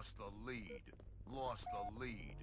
Lost the lead. Lost the lead.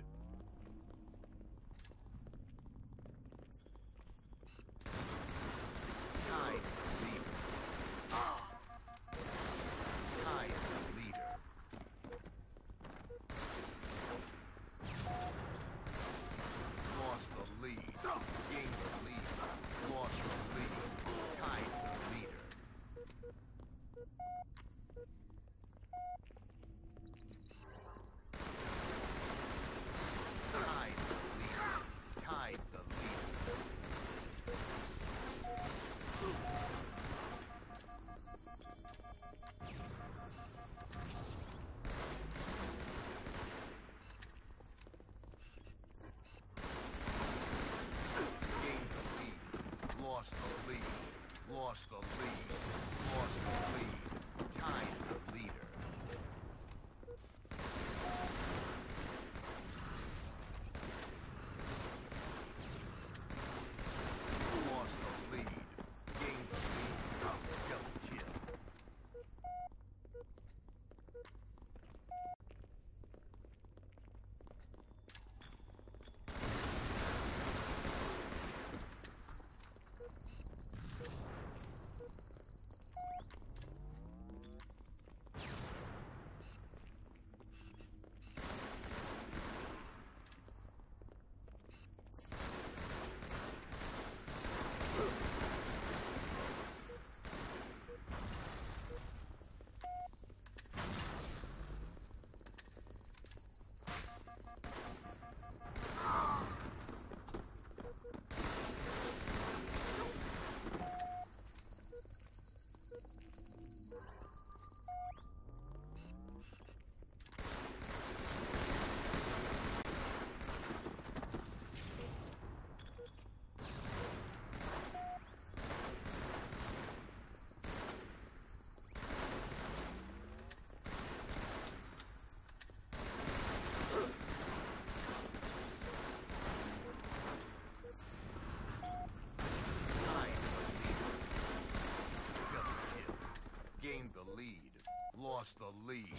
Lost the lead. Lost the lead. Lost the lead. Tied the leader. Lost the lead. Gained the lead. Double kill. Gained the lead. Lost the lead.